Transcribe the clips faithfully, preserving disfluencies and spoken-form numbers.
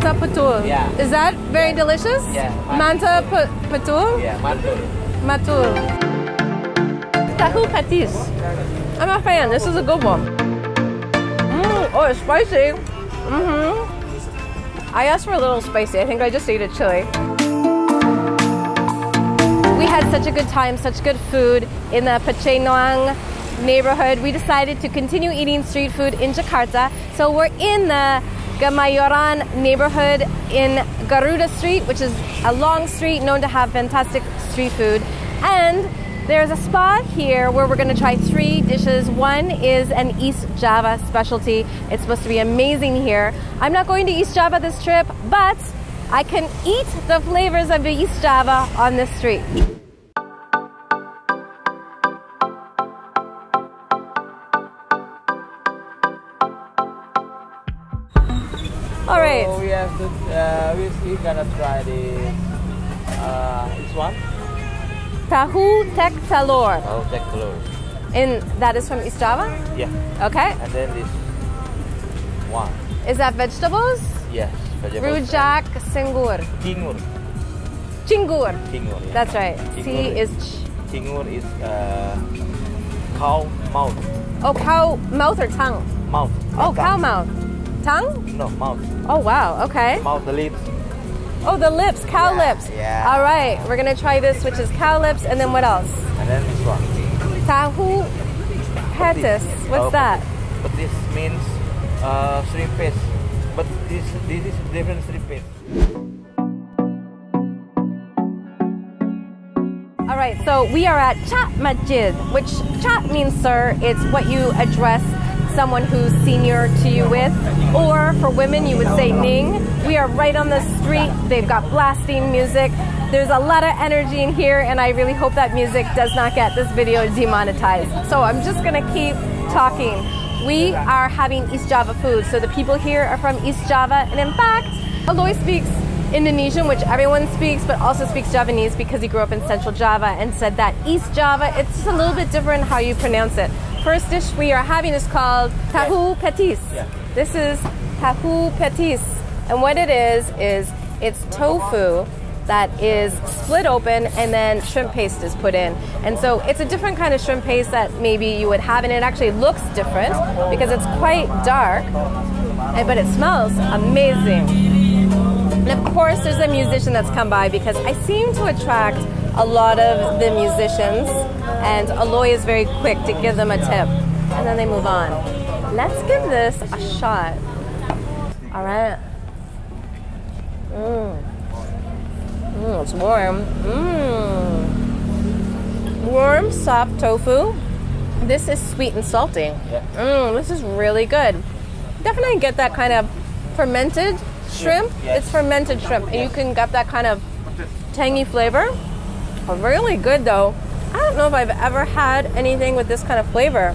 manta patul. Yeah. Is that very yeah. delicious? Yeah. Manta, manta patul? Yeah, matul. Matul. Tahu Petis. I'm a fan. This is a good one. Mm, oh, it's spicy. Mm-hmm. I asked for a little spicy. I think I just ate a chili. We had such a good time, such good food in the Pecenongan neighborhood. We decided to continue eating street food in Jakarta. So we're in the Kemayoran neighborhood in Garuda Street, which is a long street known to have fantastic street food. And there's a spot here where we're going to try three dishes. One is an East Java specialty. It's supposed to be amazing here. I'm not going to East Java this trip, but I can eat the flavors of East Java on this street. All right. So we have to, uh, we're gonna try this. Uh, this one. Tahu Tek Telor. Tahu Tek Telor. And that is from East Java? Yeah. Okay. And then this one. Is that vegetables? Yes. Rujak Cingur. Cingur. Cingur. Cingur. Yeah. That's right. Cingur C is. Ch Cingur is uh, cow mouth. Oh, cow mouth or tongue? Mouth. Oh, cow tongue. mouth. Tongue? No, mouth. Oh wow. Okay. Mouth, the lips. Oh, the lips, cow yeah, lips. Yeah. All right, we're gonna try this, which is cow lips, and then what else? And then this one. Tahu Petis. What's oh, that? But this means uh, shrimp paste. But this, this is different recipe. All right, so we are at Chaat Majid, which Chaat means sir. It's what you address someone who's senior to you with. Or for women, you would say Ning. We are right on the street. They've got blasting music. There's a lot of energy in here, and I really hope that music does not get this video demonetized. So I'm just gonna keep talking. We are having East Java food, so the people here are from East Java, and in fact, Aloy speaks Indonesian, which everyone speaks, but also speaks Javanese because he grew up in Central Java and said that East Java, it's just a little bit different how you pronounce it. First dish we are having is called Tahu Petis. Yeah. This is Tahu Petis, and what it is, is it's tofu that is split open and then shrimp paste is put in. And so it's a different kind of shrimp paste that maybe you would have, and it actually looks different because it's quite dark, but it smells amazing. And of course there's a musician that's come by because I seem to attract a lot of the musicians, and Aloy is very quick to give them a tip and then they move on. Let's give this a shot. All right. Mm. Mm, it's warm. Mmm. Warm, soft tofu. This is sweet and salty. Mmm, this is really good. Definitely get that kind of fermented shrimp. Yes. It's fermented shrimp, and you can get that kind of tangy flavor. Really good, though. I don't know if I've ever had anything with this kind of flavor,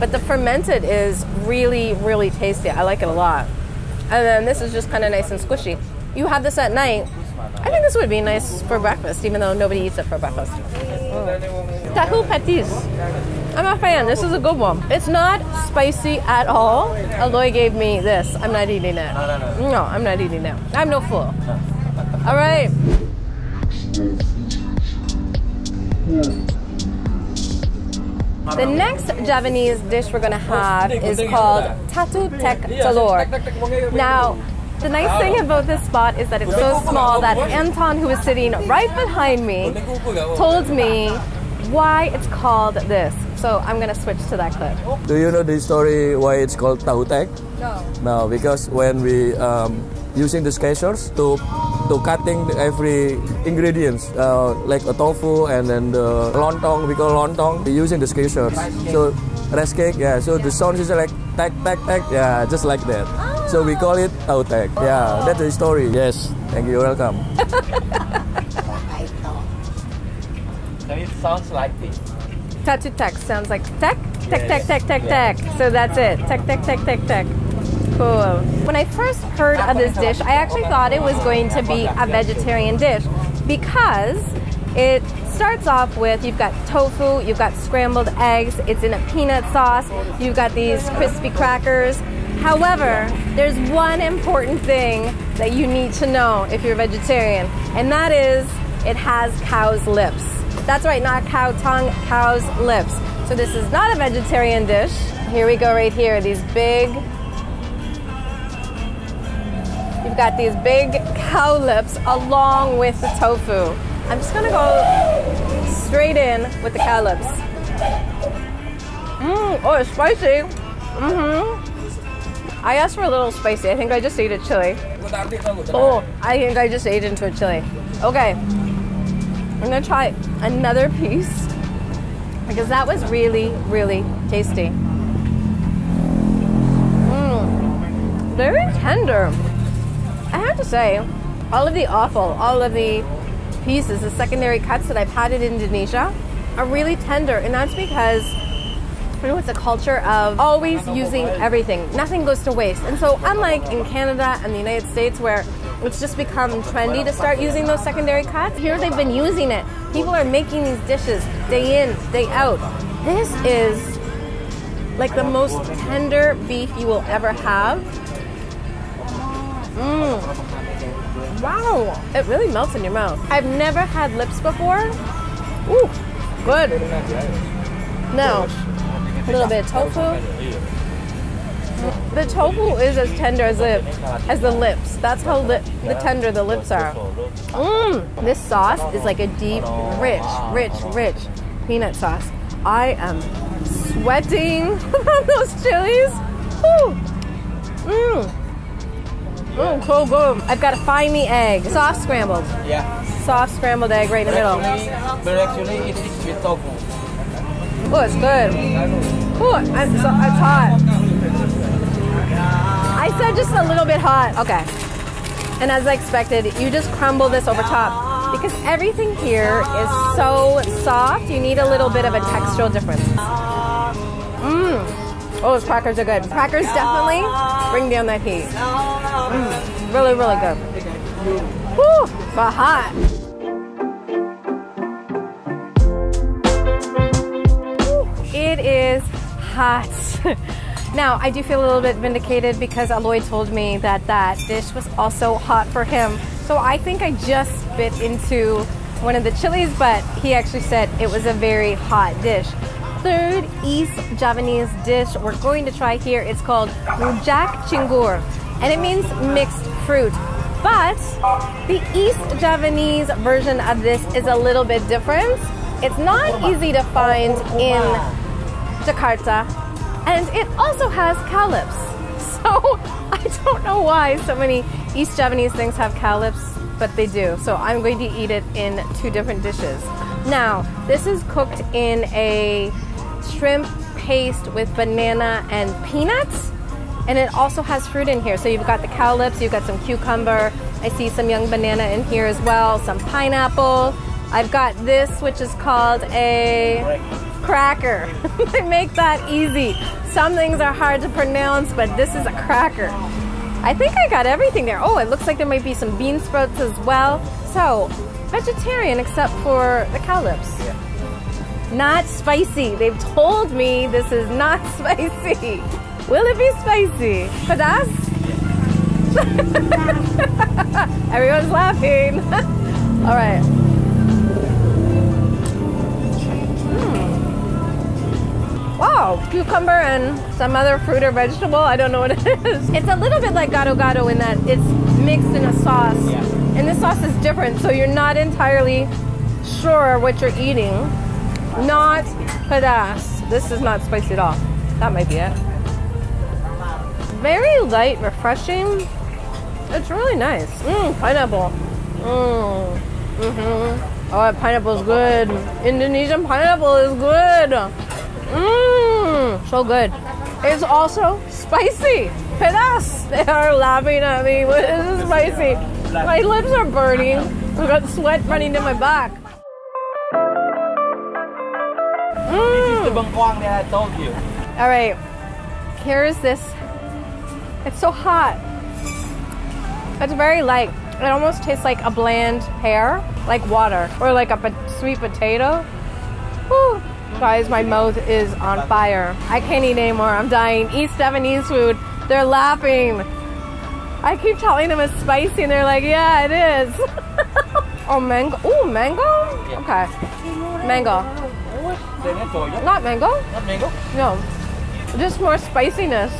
but the fermented is really, really tasty. I like it a lot. And then this is just kind of nice and squishy. You have this at night. I think this would be nice for breakfast, even though nobody eats it for breakfast. Mm. Tahu Petis. I'm a fan. This is a good one. It's not spicy at all. Aloy gave me this. I'm not eating it. No, I'm not eating it. I'm no fool. All right. The next Javanese dish we're going to have is called Tahu Tek Telor. Now, the nice thing about this spot is that it's so small that Anton, who is sitting right behind me, told me why it's called this. So I'm going to switch to that clip. Do you know the story why it's called Tahu Tek? No. No, because when we um, using the scissors to to cutting every ingredients uh, like a tofu and then the lontong, we call lontong, we using the scissors. So rice cake, yeah. So yeah. The sound is like tack tack tack, yeah, just like that. Ah. So we call it Tahu Tek. Yeah, that's the story. Yes. Thank you. You're welcome. So it sounds like this. Tahu Tek sounds like tek, tek, tek, tek, tek, tek. So that's it. Tek, tek, tek, tek, tek. Cool. When I first heard of this dish, I actually thought it was going to be a vegetarian dish because it starts off with, you've got tofu, you've got scrambled eggs, it's in a peanut sauce, you've got these crispy crackers. However, there's one important thing that you need to know if you're a vegetarian, and that is it has cow's lips. That's right, not cow tongue, cow's lips. So this is not a vegetarian dish. Here we go right here, these big, you've got these big cow lips along with the tofu. I'm just gonna go straight in with the cow lips. Mmm, oh, it's spicy. Mm-hmm. I asked for a little spicy. I think I just ate a chili. Oh, I think I just ate into a chili. Okay, I'm gonna try another piece because that was really, really tasty. Mmm, very tender. I have to say, all of the offal, all of the pieces, the secondary cuts that I've had in Indonesia are really tender, and that's because you know, it's a culture of always using everything. Nothing goes to waste. And so unlike in Canada and the United States where it's just become trendy to start using those secondary cuts, here they've been using it. People are making these dishes day in, day out. This is like the most tender beef you will ever have. Mmm. Wow. It really melts in your mouth. I've never had lips before. Ooh, good. Now, a little bit of tofu. The tofu is as tender as the, as the lips. That's how li the tender the lips are. Mmm. This sauce is like a deep, rich, rich, rich peanut sauce. I am sweating from those chilies. Ooh. Mmm. Oh, so good. I've got to find the egg. Soft scrambled. Yeah. Soft scrambled egg right in the middle. But actually, it's with tofu. Oh, it's good. Oh, it's, it's hot. I said just a little bit hot. Okay. And as I expected, you just crumble this over top. Because everything here is so soft, you need a little bit of a textural difference. Mmm. Oh, those crackers are good. Crackers definitely bring down that heat. Mm, really, really good. Woo, but hot. It is hot. Now, I do feel a little bit vindicated because Aloy told me that that dish was also hot for him. So I think I just bit into one of the chilies, but he actually said it was a very hot dish. Third East Javanese dish we're going to try here. It's called Rujak Cingur, and it means mixed fruit. But the East Javanese version of this is a little bit different. It's not easy to find in Jakarta, and it also has cow lips. So I don't know why so many East Javanese things have cow lips, but they do. So I'm going to eat it in two different dishes. Now, this is cooked in a shrimp paste with banana and peanuts, and it also has fruit in here. So you've got the cow lips, you've got some cucumber, I see some young banana in here as well, some pineapple. I've got this, which is called a cracker. They make that easy. Some things are hard to pronounce, but this is a cracker. I think I got everything there. Oh, it looks like there might be some bean sprouts as well. So vegetarian except for the cow lips. Yeah. Not spicy. They've told me this is not spicy. Will it be spicy? Pedas? Yeah. Everyone's laughing. All right. Mm. Wow, cucumber and some other fruit or vegetable. I don't know what it is. It's a little bit like gado gado in that it's mixed in a sauce. Yeah. And this sauce is different, so you're not entirely sure what you're eating. Not pedas. This is not spicy at all. That might be it. Very light, refreshing. It's really nice. Mmm, pineapple. Mmm. Mm-hmm. Oh, pineapple is good. Indonesian pineapple is good. Mmm. So good. It's also spicy. Pedas. They are laughing at me. This is spicy. My lips are burning. I've got sweat running down my back. Mm. This is the bengkuang that I told you. All right, here is this. It's so hot. It's very light. It almost tastes like a bland pear, like water, or like a po sweet potato. Whew. Guys, my mouth is on fire. I can't eat anymore. I'm dying. East Javanese food They're laughing. I keep telling them it's spicy and they're like, yeah, it is. Oh, mango. Oh, mango? Okay. Mango. Not mango? Not mango? No. Just more spiciness.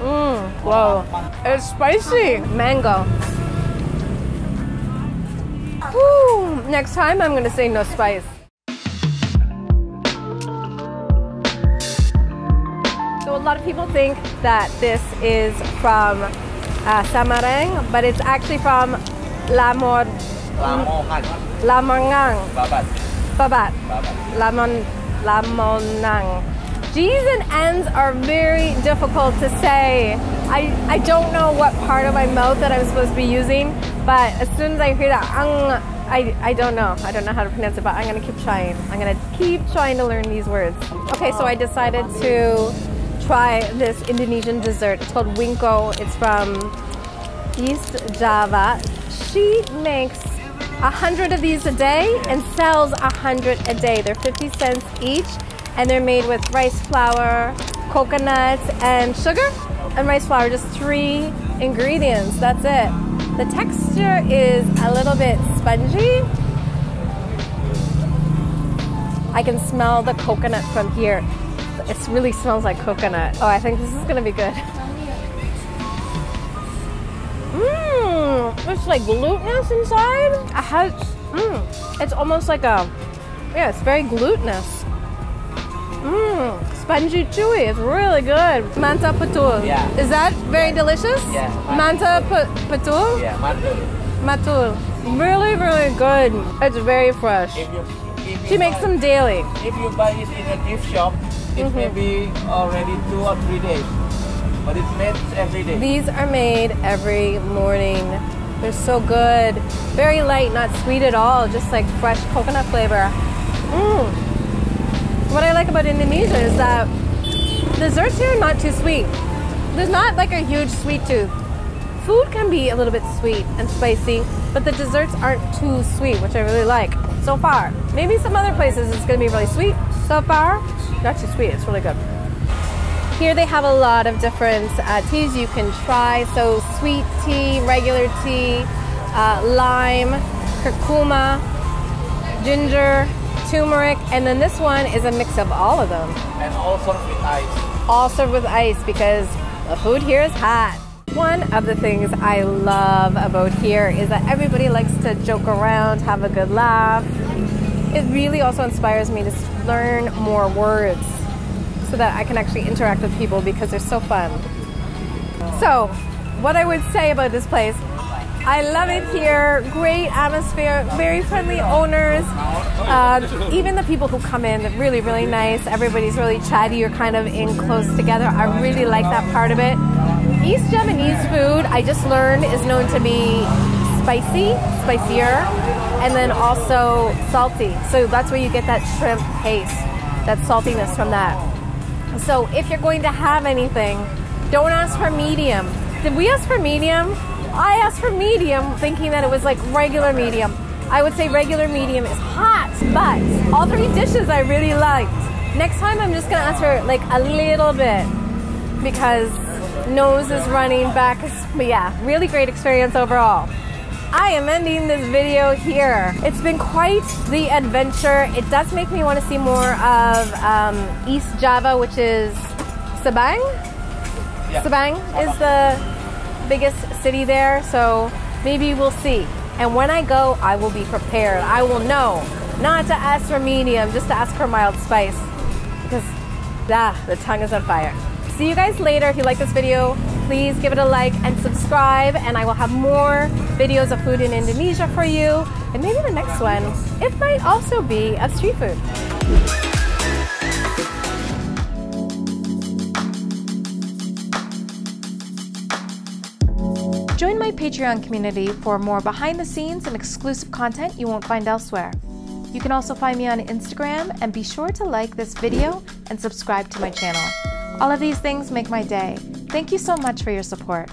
Mmm. Whoa. It's spicy. Mango. Woo. Next time I'm going to say no spice. So a lot of people think that this is from uh, Samarang, but it's actually from Lamor... Lamongan. Lamongan. Babat. Babat. Babat. Lamon... Lamonang. G's and N's are very difficult to say. I, I don't know what part of my mouth that I'm supposed to be using, but as soon as I hear that, I, I don't know. I don't know how to pronounce it, but I'm going to keep trying. I'm going to keep trying to learn these words. Okay, so I decided to try this Indonesian dessert. It's called Winko. It's from East Java. She makes a hundred of these a day and sells a hundred a day. They're fifty cents each. And they're made with rice flour, coconuts, and sugar, and rice flour, just three ingredients, that's it. The texture is a little bit spongy. I can smell the coconut from here. It really smells like coconut. Oh, I think this is gonna be good. Mmm, it's like glutinous inside. It has, mm, it's almost like a, yeah, it's very glutinous. Mmm, spongy, chewy. It's really good. Manta patul. Yeah. Is that very yeah. delicious? Yeah. Manta patul? Yeah, matul. Matul. Really, really good. It's very fresh. If you, if you she buy, makes them daily. If you buy it in a gift shop, it mm-hmm. may be already two or three days. But it's made every day. These are made every morning. They're so good. Very light, not sweet at all. Just like fresh coconut flavor. Mmm. What I like about Indonesia is that desserts here are not too sweet. There's not like a huge sweet tooth. Food can be a little bit sweet and spicy, but the desserts aren't too sweet, which I really like so far. Maybe some other places it's going to be really sweet. So far, not too sweet. It's really good. Here they have a lot of different uh, teas you can try. So sweet tea, regular tea, uh, lime, curcuma, ginger, turmeric, and then this one is a mix of all of them. And all served with ice. All served with ice because the food here is hot. One of the things I love about here is that everybody likes to joke around, have a good laugh. It really also inspires me to learn more words so that I can actually interact with people because they're so fun. So, what I would say about this place, I love it here, great atmosphere, very friendly owners, uh, even the people who come in, really, really nice, everybody's really chatty, you're kind of in close together, I really like that part of it. East Javanese food, I just learned, is known to be spicy, spicier, and then also salty, so that's where you get that shrimp paste, that saltiness from that. So if you're going to have anything, don't ask for medium. Did we ask for medium? I asked for medium thinking that it was like regular medium. I would say regular medium is hot, but all three dishes I really liked. Next time I'm just gonna ask for like a little bit because nose is running back. But yeah, really great experience overall. I am ending this video here. It's been quite the adventure. It does make me want to see more of um, East Java, which is Sabang. Yeah. Sabang is the biggest city there, so maybe we'll see. And when I go, I will be prepared. I will know not to ask for medium, just to ask for mild spice because ah, the tongue is on fire. See you guys later. If you like this video, please give it a like and subscribe, and I will have more videos of food in Indonesia for you, and maybe the next one, it might also be of street food. Join my Patreon community for more behind the scenes and exclusive content you won't find elsewhere. You can also find me on Instagram, and be sure to like this video and subscribe to my channel. All of these things make my day. Thank you so much for your support.